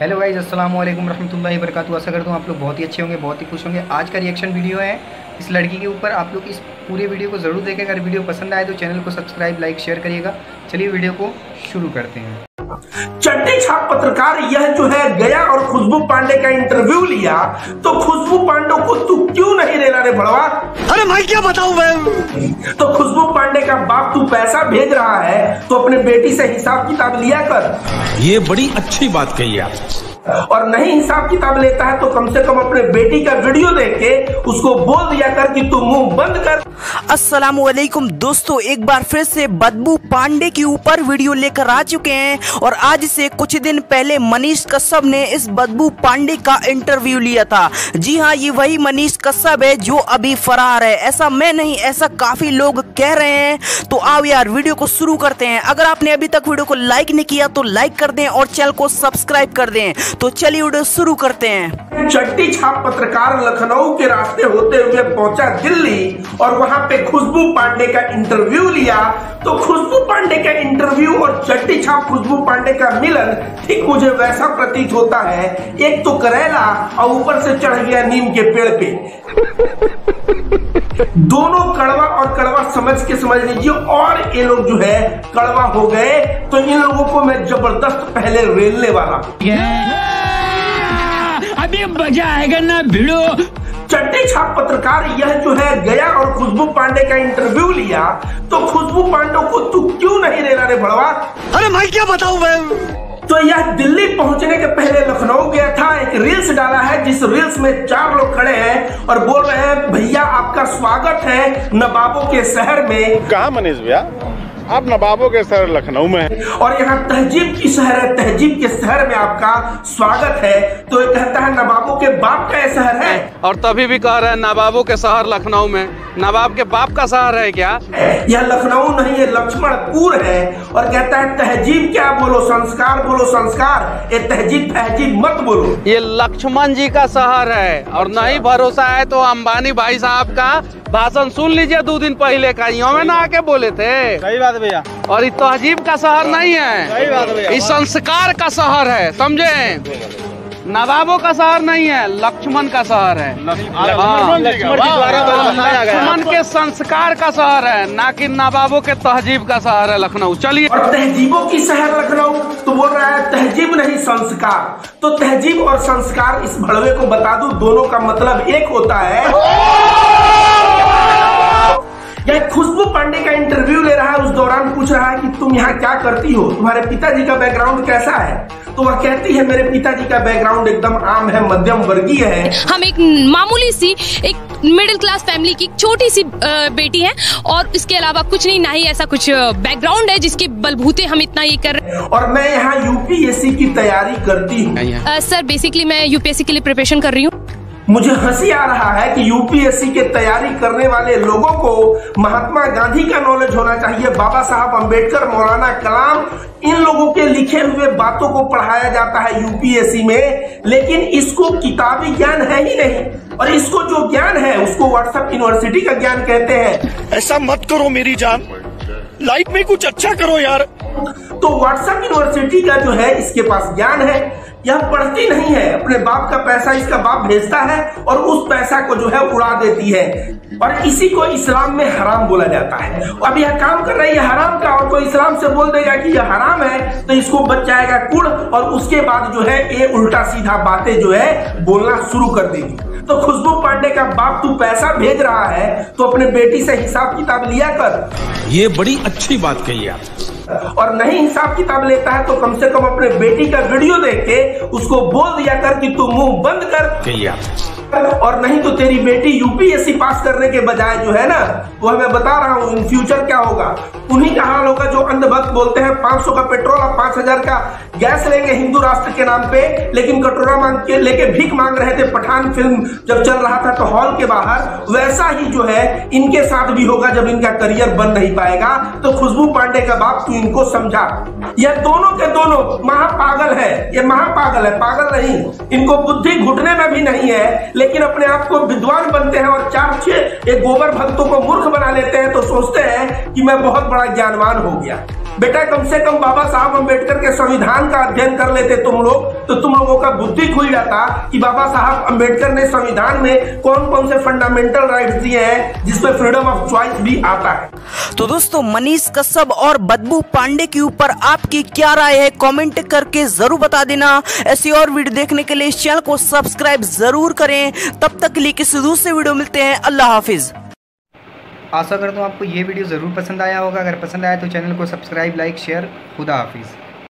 Hello guys, अस्सलाम वालेकुम रहमतुल्लाहि व बरकातहू। आशा करता हूँ आप लोग बहुत ही अच्छे होंगे, बहुत ही खुश होंगे। आज का रिएक्शन वीडियो है इस लड़की के ऊपर। आप लोग इस पूरे वीडियो को ज़रूर देखें। अगर वीडियो पसंद आए तो चैनल को सब्सक्राइब, लाइक, शेयर करिएगा। चलिए वीडियो को शुरू करते हैं। चट्टी छाप पत्रकार यह जो है गया और खुशबू पांडे का इंटरव्यू लिया, तो खुशबू पांडे को तू क्यों नहीं दे रहा रे भड़वा? अरे मैं क्या बताऊं मैं? तो खुशबू पांडे का बाप, तू पैसा भेज रहा है तो अपने बेटी से हिसाब किताब लिया कर। ये बड़ी अच्छी बात कही आप। और नहीं हिसाब किताब लेता है तो कम से कम अपने बेटी का वीडियो देख के उसको बोल दिया कर कि तू मुंह बंद कर। अस्सलाम वालेकुम दोस्तों, एक बार फिर से बदबू पांडे के ऊपर वीडियो लेकर आ चुके हैं। और आज से कुछ दिन पहले मनीष कश्यप ने इस बदबू पांडे का इंटरव्यू लिया था। जी हाँ, ये वही मनीष कश्यप है जो अभी फरार है। ऐसा मैं नहीं, ऐसा काफी लोग कह रहे हैं। तो आओ यार वीडियो को शुरू करते हैं। अगर आपने अभी तक वीडियो को लाइक नहीं किया तो लाइक कर दें और चैनल को सब्सक्राइब कर दें। तो चलिए वीडियो शुरू करते हैं। चट्टी छाप पत्रकार लखनऊ के रास्ते होते हुए पहुंचा दिल्ली और वहां पे खुशबू पांडे का इंटरव्यू लिया, तो खुशबू पांडे का इंटरव्यू और चट्टी छाप खुशबू पांडे का मिलन ठीक मुझे वैसा प्रतीत होता है। एक तो करेला और ऊपर से चढ़ गया नीम के पेड़ पे। दोनों कड़वा और कड़वा समझ लीजिए। और ये लोग जो है कड़वा हो गए, तो इन लोगों को मैं जबरदस्त पहले रेलने वाला। अभी मजा आएगा ना भिड़ो। चट्टी छाप पत्रकार यह जो है गया और खुशबू पांडे का इंटरव्यू लिया, तो खुशबू पांडे को तू क्यों नहीं दे रहा रे भड़वा? अरे मैं क्या बताऊं मैं? तो यह दिल्ली पहुंचने के पहले लखनऊ गया था। एक रील्स डाला है, जिस रील्स में चार लोग खड़े हैं और बोल रहे हैं भैया आपका स्वागत है नवाबों के शहर में। कहाँ मनीष भैया? आप नवाबों के शहर लखनऊ में है और यहाँ तहजीब की शहर है, तहजीब के शहर में आपका स्वागत है। तो ये कहता है नवाबों के बाप का शहर है और तभी भी कह रहे हैं नवाबों के शहर लखनऊ में। नवाब के बाप का शहर है क्या? यह लखनऊ नहीं, ये लक्ष्मणपुर है। और कहता है तहजीब क्या बोलो, संस्कार बोलो, संस्कार। ये तहजीब तहजीब मत बोलो, ये लक्ष्मण जी का शहर है। और नहीं भरोसा है तो अंबानी भाई साहब का भाषण सुन लीजिए 2 दिन पहले का, यो में ना आके बोले थे। सही बात भैया। और ये तहजीब का शहर नहीं है। सही बात भैया, ये संस्कार का शहर है, समझे? नवाबों का शहर नहीं है, लक्ष्मण का शहर है। लक्ष्मण के संस्कार का शहर है, ना कि नवाबों के तहजीब का शहर है लखनऊ। चलिए, और तहजीबों की शहर लखनऊ तो बोल रहा है तहजीब नहीं संस्कार। तो तहजीब और संस्कार, इस भड़वे को बता दूं दोनों का मतलब एक होता है। यह खुशबू पांडे का इंटरव्यू ले रहा है, उस दौरान पूछ रहा है कि तुम यहाँ क्या करती हो, तुम्हारे पिताजी का बैकग्राउंड कैसा है? तो वह कहती है मेरे पिताजी का बैकग्राउंड एकदम आम है, मध्यम वर्गीय है। हम एक मामूली सी, एक मिडिल क्लास फैमिली की छोटी सी बेटी है और इसके अलावा कुछ नहीं, ना ही ऐसा कुछ बैकग्राउंड है जिसके बलबूते हम इतना ये कर रहे हैं। और मैं यहाँ यूपीएससी की तैयारी करती हूँ। सर बेसिकली मैं यूपीएससी के लिए प्रिपरेशन कर रही हूँ। मुझे हंसी आ रहा है कि यूपीएससी के तैयारी करने वाले लोगों को महात्मा गांधी का नॉलेज होना चाहिए, बाबा साहब अंबेडकर, मौलाना कलाम, इन लोगों के लिखे हुए बातों को पढ़ाया जाता है यूपीएससी में, लेकिन इसको किताबी ज्ञान है ही नहीं। और इसको जो ज्ञान है उसको व्हाट्सएप यूनिवर्सिटी का ज्ञान कहते हैं। ऐसा मत करो मेरी जान, लाइफ में कुछ अच्छा करो यार। तो व्हाट्सएप यूनिवर्सिटी का जो है इसके पास ज्ञान है, यह पढ़ती नहीं है। अपने बाप का पैसा इसका बाप भेजता है और उस पैसा को जो है उड़ा देती है, और इसी को इस्लाम में हराम बोला जाता है। अब यह काम कर रही है हराम का, और कोई इस्लाम से बोल देगा कि यह हराम है तो इसको बच जाएगा कुड़, और उसके बाद जो है ये उल्टा सीधा बातें जो है बोलना शुरू कर देगी। तो खुशबू पांडे का बाप, तू पैसा भेज रहा है तो अपने बेटी से हिसाब किताब लिया कर। ये बड़ी अच्छी बात कही आप। और नहीं हिसाब किताब लेता है तो कम से कम अपने बेटी का वीडियो देख के उसको बोल दिया कर कि तू मुंह बंद कर कही आप। और नहीं तो तेरी बेटी यूपीएससी पास करने के बजाय जो है ना, वो मैं बता रहा हूँ इन फ्यूचर क्या होगा, उन्हीं का हाल होगा जो अंधभक्त बोलते हैं 500 का पेट्रोल और 5000 का गैस लेंगे हिंदू राष्ट्र के नाम पे, लेकिन कटोरा मांग के लेके भीख मांग रहे थे पठान फिल्म जब चल रहा था तो हॉल के बाहर। वैसा ही जो है इनके साथ भी होगा जब इनका करियर बन नहीं पाएगा। तो खुशबू पांडे का बाप, तू इनको समझा। यह दोनों के दोनों महापागल है, ये महापागल है, पागल नहीं। इनको बुद्धि घुटने में भी नहीं है, लेकिन अपने आप को विद्वान बनते हैं और 4-6 गोबर भक्तों को मूर्ख बना लेते हैं, तो सोचते हैं कि मैं बहुत बड़ा ज्ञानवान हो गया। बेटा कम से कम बाबा साहब अंबेडकर के संविधान का अध्ययन कर लेते तुम लोग तो तुम लोगों का बुद्धि खुल जाता कि बाबा साहब अंबेडकर ने संविधान में कौन कौन से फंडामेंटल राइट्स दिए हैं जिसमें फ्रीडम ऑफ चॉइस भी आता है। तो दोस्तों मनीष कश्यप और बदबू पांडे के ऊपर आपकी क्या राय है कमेंट करके जरूर बता देना। ऐसी और वीडियो देखने के लिए इस चैनल को सब्सक्राइब जरूर करें। तब तक के लिए किसी दूसरे वीडियो मिलते हैं। अल्लाह हाफिज। आशा करता हूँ आपको ये वीडियो ज़रूर पसंद आया होगा। अगर पसंद आया तो चैनल को सब्सक्राइब, लाइक, शेयर। खुदा हाफिज़।